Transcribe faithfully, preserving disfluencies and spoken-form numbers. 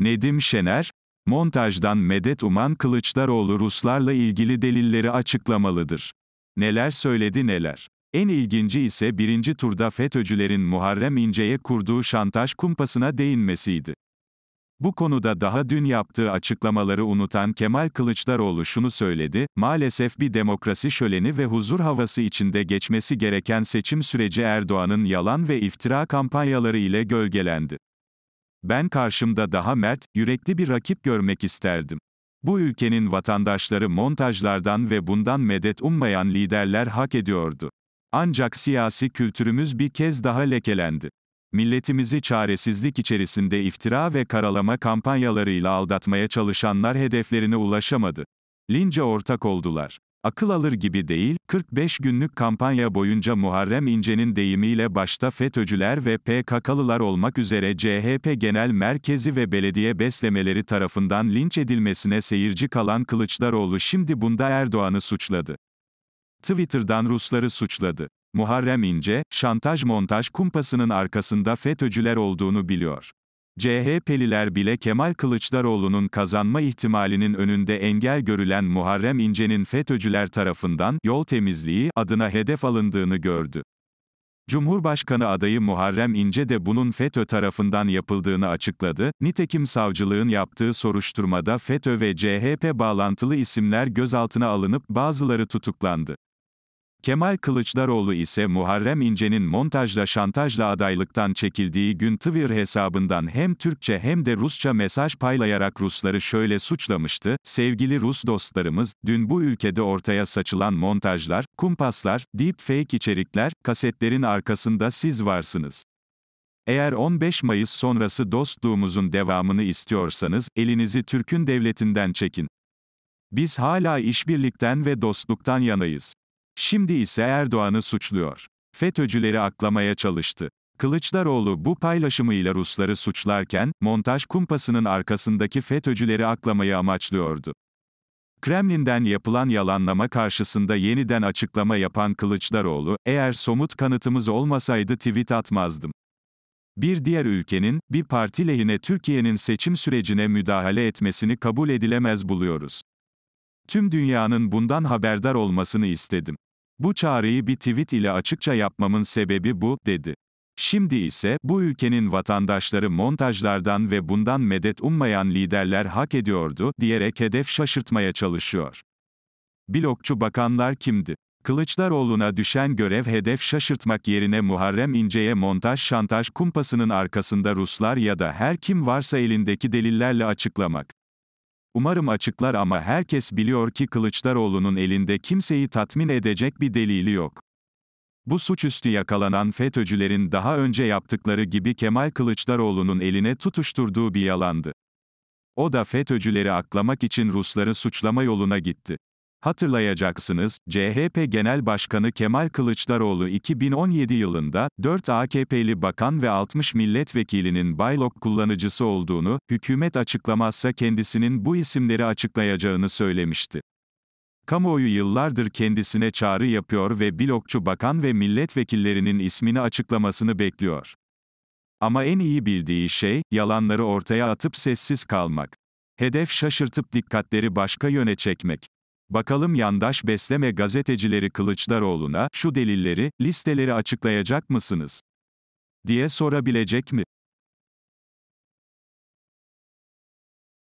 Nedim Şener, montajdan medet uman Kılıçdaroğlu Ruslarla ilgili delilleri açıklamalıdır. Neler söyledi neler. En ilginci ise birinci turda FETÖ'cülerin Muharrem İnce'ye kurduğu şantaj kumpasına değinmesiydi. Bu konuda daha dün yaptığı açıklamaları unutan Kemal Kılıçdaroğlu şunu söyledi, maalesef bir demokrasi şöleni ve huzur havası içinde geçmesi gereken seçim süreci Erdoğan'ın yalan ve iftira kampanyaları ile gölgelendi. Ben karşımda daha mert, yürekli bir rakip görmek isterdim. Bu ülkenin vatandaşları montajlardan ve bundan medet ummayan liderler hak ediyordu. Ancak siyasi kültürümüz bir kez daha lekelendi. Milletimizi çaresizlik içerisinde iftira ve karalama kampanyalarıyla aldatmaya çalışanlar hedeflerine ulaşamadı. Lince ortak oldular. Akıl alır gibi değil, kırk beş günlük kampanya boyunca Muharrem İnce'nin deyimiyle başta FETÖ'cüler ve P K K'lılar olmak üzere C H P Genel Merkezi ve belediye beslemeleri tarafından linç edilmesine seyirci kalan Kılıçdaroğlu şimdi bunda Erdoğan'ı suçladı. Twitter'dan Rusları suçladı. Muharrem İnce, şantaj-montaj kumpasının arkasında FETÖ'cüler olduğunu biliyor. C H P'liler bile Kemal Kılıçdaroğlu'nun kazanma ihtimalinin önünde engel görülen Muharrem İnce'nin FETÖ'cüler tarafından yol temizliği adına hedef alındığını gördü. Cumhurbaşkanı adayı Muharrem İnce de bunun FETÖ tarafından yapıldığını açıkladı. Nitekim savcılığın yaptığı soruşturmada FETÖ ve C H P bağlantılı isimler gözaltına alınıp bazıları tutuklandı. Kemal Kılıçdaroğlu ise Muharrem İnce'nin montajla şantajla adaylıktan çekildiği gün Twitter hesabından hem Türkçe hem de Rusça mesaj paylayarak Rusları şöyle suçlamıştı, sevgili Rus dostlarımız, dün bu ülkede ortaya saçılan montajlar, kumpaslar, deepfake içerikler, kasetlerin arkasında siz varsınız. Eğer on beş Mayıs sonrası dostluğumuzun devamını istiyorsanız, elinizi Türk'ün devletinden çekin. Biz hala işbirlikten ve dostluktan yanayız. Şimdi ise Erdoğan'ı suçluyor. FETÖ'cüleri aklamaya çalıştı. Kılıçdaroğlu bu paylaşımıyla Rusları suçlarken, montaj kumpasının arkasındaki FETÖ'cüleri aklamayı amaçlıyordu. Kremlin'den yapılan yalanlama karşısında yeniden açıklama yapan Kılıçdaroğlu, eğer somut kanıtımız olmasaydı tweet atmazdım. Bir diğer ülkenin, bir parti lehine Türkiye'nin seçim sürecine müdahale etmesini kabul edilemez buluyoruz. Tüm dünyanın bundan haberdar olmasını istedim. Bu çağrıyı bir tweet ile açıkça yapmamın sebebi bu, dedi. Şimdi ise, bu ülkenin vatandaşları montajlardan ve bundan medet ummayan liderler hak ediyordu, diyerek hedef şaşırtmaya çalışıyor. ByLockçu bakanlar kimdi? Kılıçdaroğlu'na düşen görev hedef şaşırtmak yerine Muharrem İnce'ye montaj şantaj kumpasının arkasında Ruslar ya da her kim varsa elindeki delillerle açıklamak. Umarım açıklar ama herkes biliyor ki Kılıçdaroğlu'nun elinde kimseyi tatmin edecek bir delili yok. Bu suçüstü yakalanan FETÖ'cülerin daha önce yaptıkları gibi Kemal Kılıçdaroğlu'nun eline tutuşturduğu bir yalandı. O da FETÖ'cüleri aklamak için Rusları suçlama yoluna gitti. Hatırlayacaksınız, C H P Genel Başkanı Kemal Kılıçdaroğlu iki bin on yedi yılında, dört A K P'li bakan ve altmış milletvekilinin ByLock kullanıcısı olduğunu, hükümet açıklamazsa kendisinin bu isimleri açıklayacağını söylemişti. Kamuoyu yıllardır kendisine çağrı yapıyor ve ByLockçu bakan ve milletvekillerinin ismini açıklamasını bekliyor. Ama en iyi bildiği şey, yalanları ortaya atıp sessiz kalmak. Hedef şaşırtıp dikkatleri başka yöne çekmek. Bakalım yandaş besleme gazetecileri Kılıçdaroğlu'na, şu delilleri, listeleri açıklayacak mısınız? Diye sorabilecek mi?